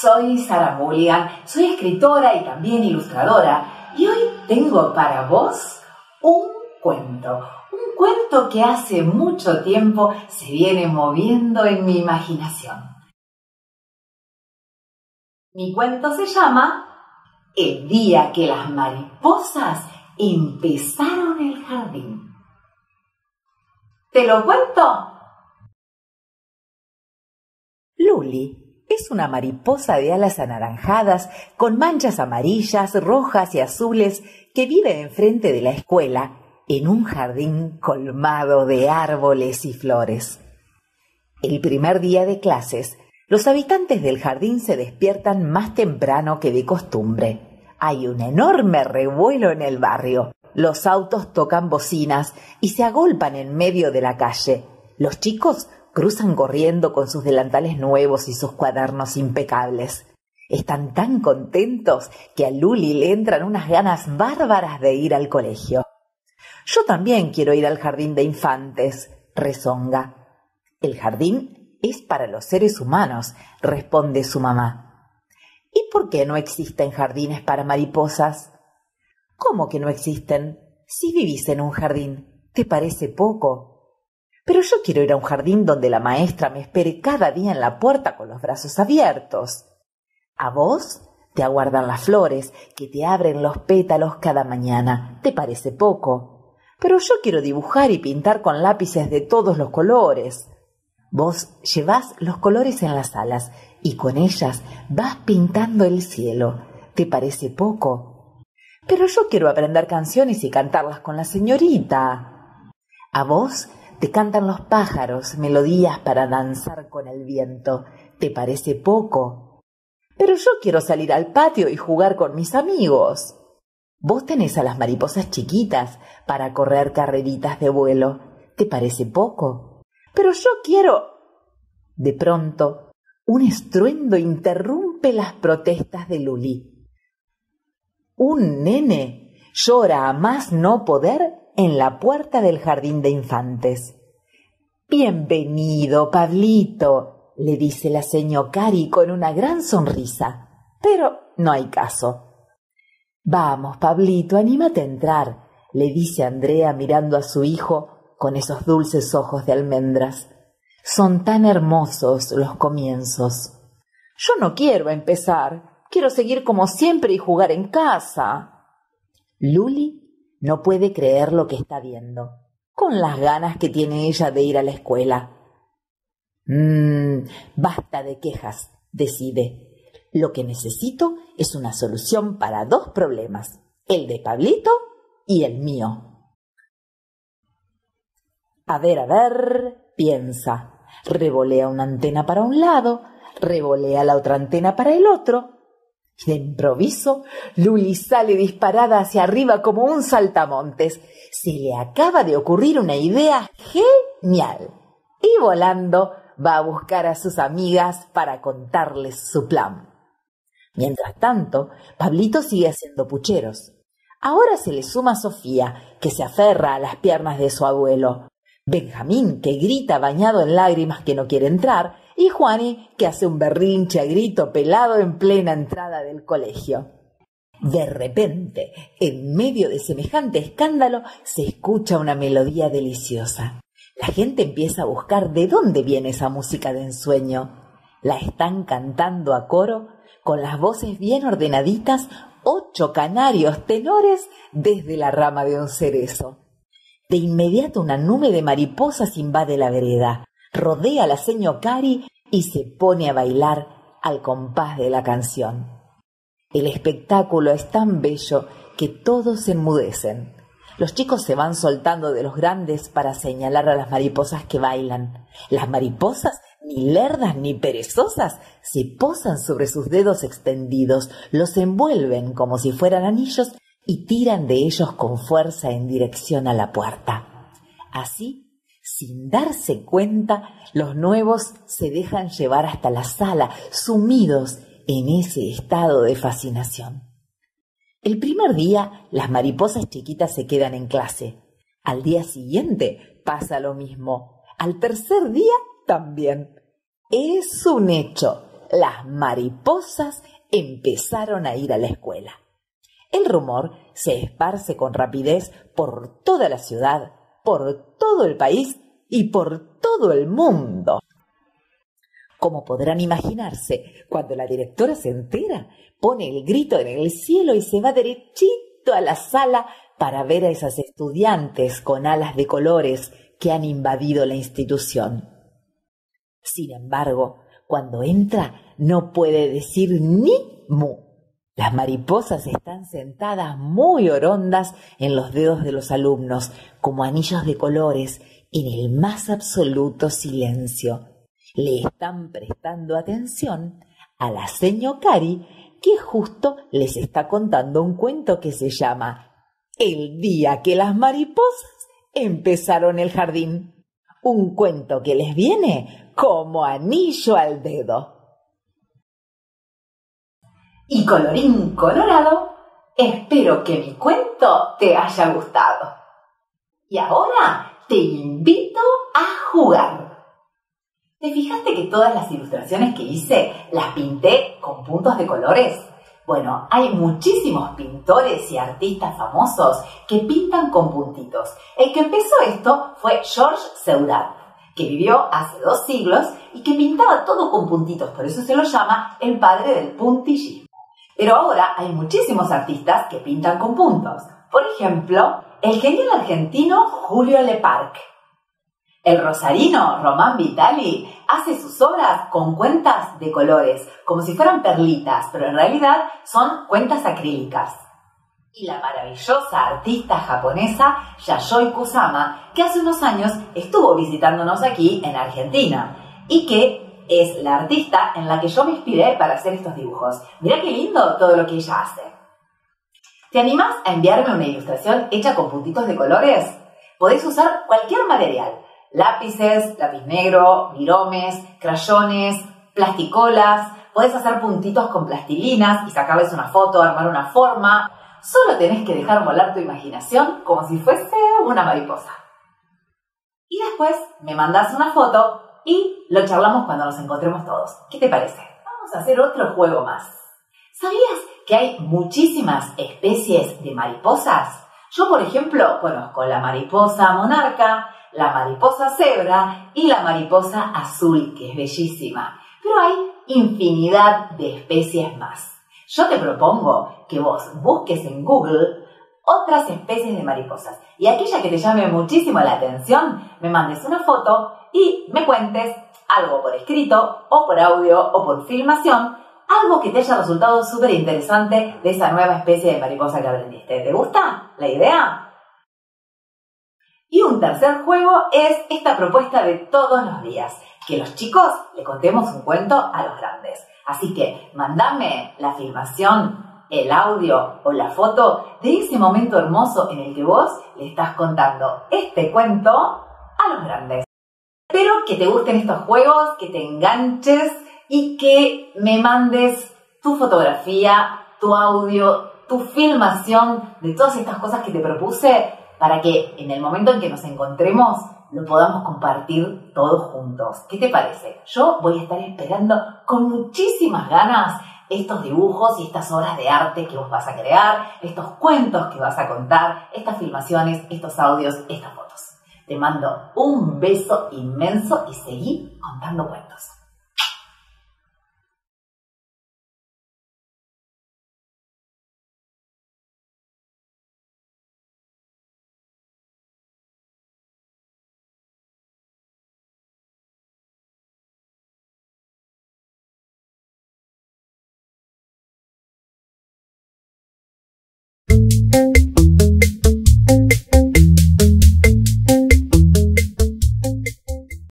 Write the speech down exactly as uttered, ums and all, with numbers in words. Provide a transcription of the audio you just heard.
Soy Sarah Mulligan, soy escritora y también ilustradora, y hoy tengo para vos un cuento. Un cuento que hace mucho tiempo se viene moviendo en mi imaginación. Mi cuento se llama El día que las mariposas empezaron el jardín. ¿Te lo cuento? Luli es una mariposa de alas anaranjadas con manchas amarillas, rojas y azules que vive enfrente de la escuela en un jardín colmado de árboles y flores. El primer día de clases, los habitantes del jardín se despiertan más temprano que de costumbre. Hay un enorme revuelo en el barrio. Los autos tocan bocinas y se agolpan en medio de la calle. Los chicos cruzan corriendo con sus delantales nuevos y sus cuadernos impecables. Están tan contentos que a Luli le entran unas ganas bárbaras de ir al colegio. «Yo también quiero ir al jardín de infantes», rezonga. «El jardín es para los seres humanos», responde su mamá. «¿Y por qué no existen jardines para mariposas?» «¿Cómo que no existen? Si vivís en un jardín, ¿te parece poco?» «Pero yo quiero ir a un jardín donde la maestra me espere cada día en la puerta con los brazos abiertos». «¿A vos? Te aguardan las flores, que te abren los pétalos cada mañana. ¿Te parece poco? Pero yo quiero dibujar y pintar con lápices de todos los colores». Vos llevás los colores en las alas y con ellas vas pintando el cielo. ¿Te parece poco? Pero yo quiero aprender canciones y cantarlas con la señorita. A vos te cantan los pájaros, melodías para danzar con el viento. ¿Te parece poco? Pero yo quiero salir al patio y jugar con mis amigos. Vos tenés a las mariposas chiquitas para correr carreritas de vuelo. ¿Te parece poco? Pero yo quiero... De pronto, un estruendo interrumpe las protestas de Luli. Un nene llora a más no poder en la puerta del jardín de infantes. «Bienvenido, Pablito», le dice la señora Cari con una gran sonrisa. Pero no hay caso. «Vamos, Pablito, anímate a entrar», le dice Andrea mirando a su hijo con esos dulces ojos de almendras. Son tan hermosos los comienzos. Yo no quiero empezar, quiero seguir como siempre y jugar en casa. Luli no puede creer lo que está viendo, con las ganas que tiene ella de ir a la escuela. Mmm, basta de quejas, decide. Lo que necesito es una solución para dos problemas, el de Pablito y el mío. A ver, a ver, piensa. Revolea una antena para un lado, revolea la otra antena para el otro. De improviso, Luli sale disparada hacia arriba como un saltamontes. Se le acaba de ocurrir una idea genial. Y volando va a buscar a sus amigas para contarles su plan. Mientras tanto, Pablito sigue haciendo pucheros. Ahora se le suma Sofía, que se aferra a las piernas de su abuelo. Benjamín, que grita bañado en lágrimas que no quiere entrar, y Juani, que hace un berrinche a grito pelado en plena entrada del colegio. De repente, en medio de semejante escándalo, se escucha una melodía deliciosa. La gente empieza a buscar de dónde viene esa música de ensueño. La están cantando a coro, con las voces bien ordenaditas, ocho canarios tenores desde la rama de un cerezo. De inmediato una nube de mariposas invade la vereda, rodea a la señora Cari y se pone a bailar al compás de la canción. El espectáculo es tan bello que todos se enmudecen. Los chicos se van soltando de los grandes para señalar a las mariposas que bailan. Las mariposas, ni lerdas ni perezosas, se posan sobre sus dedos extendidos, los envuelven como si fueran anillos y tiran de ellos con fuerza en dirección a la puerta. Así, sin darse cuenta, los nuevos se dejan llevar hasta la sala, sumidos en ese estado de fascinación. El primer día, las mariposas chiquitas se quedan en clase. Al día siguiente pasa lo mismo. Al tercer día, también. Es un hecho. las mariposas empezaron a ir a la escuela. El rumor se esparce con rapidez por toda la ciudad, por todo el país y por todo el mundo. Como podrán imaginarse, cuando la directora se entera, pone el grito en el cielo y se va derechito a la sala para ver a esas estudiantes con alas de colores que han invadido la institución. Sin embargo, cuando entra, no puede decir ni mu. Las mariposas están sentadas muy orondas en los dedos de los alumnos, como anillos de colores, en el más absoluto silencio. Le están prestando atención a la señora Cari, que justo les está contando un cuento que se llama El día que las mariposas empezaron el jardín. Un cuento que les viene como anillo al dedo. Y colorín colorado, espero que mi cuento te haya gustado. Y ahora te invito a jugar. ¿Te fijaste que todas las ilustraciones que hice las pinté con puntos de colores? Bueno, hay muchísimos pintores y artistas famosos que pintan con puntitos. El que empezó esto fue George Seurat, que vivió hace dos siglos y que pintaba todo con puntitos, por eso se lo llama el padre del puntillismo. Pero ahora hay muchísimos artistas que pintan con puntos. Por ejemplo, el genial argentino Julio Le Parc. El rosarino Román Vitali hace sus obras con cuentas de colores, como si fueran perlitas, pero en realidad son cuentas acrílicas. Y la maravillosa artista japonesa Yayoi Kusama, que hace unos años estuvo visitándonos aquí en Argentina y que es la artista en la que yo me inspiré para hacer estos dibujos. Mirá qué lindo todo lo que ella hace. ¿Te animás a enviarme una ilustración hecha con puntitos de colores? Podés usar cualquier material. Lápices, lápiz negro, viromes, crayones, plasticolas. Podés hacer puntitos con plastilinas y sacarles una foto, armar una forma. Solo tenés que dejar volar tu imaginación como si fuese una mariposa. Y después me mandás una foto y lo charlamos cuando nos encontremos todos. ¿Qué te parece? Vamos a hacer otro juego más. ¿Sabías que hay muchísimas especies de mariposas? Yo, por ejemplo, conozco la mariposa monarca, la mariposa cebra y la mariposa azul, que es bellísima. Pero hay infinidad de especies más. Yo te propongo que vos busques en Google otras especies de mariposas y aquella que te llame muchísimo la atención, me mandes una foto y me cuentes algo por escrito o por audio o por filmación, algo que te haya resultado súper interesante de esa nueva especie de mariposa que aprendiste. ¿Te gusta la idea? Y un tercer juego es esta propuesta de todos los días, que los chicos le contemos un cuento a los grandes. Así que mandame la filmación, el audio o la foto de ese momento hermoso en el que vos le estás contando este cuento a los grandes. Espero que te gusten estos juegos, que te enganches y que me mandes tu fotografía, tu audio, tu filmación de todas estas cosas que te propuse, para que en el momento en que nos encontremos lo podamos compartir todos juntos. ¿Qué te parece? Yo voy a estar esperando con muchísimas ganas estos dibujos y estas obras de arte que vos vas a crear, estos cuentos que vas a contar, estas filmaciones, estos audios, estas fotos. Te mando un beso inmenso y seguí contando cuentos.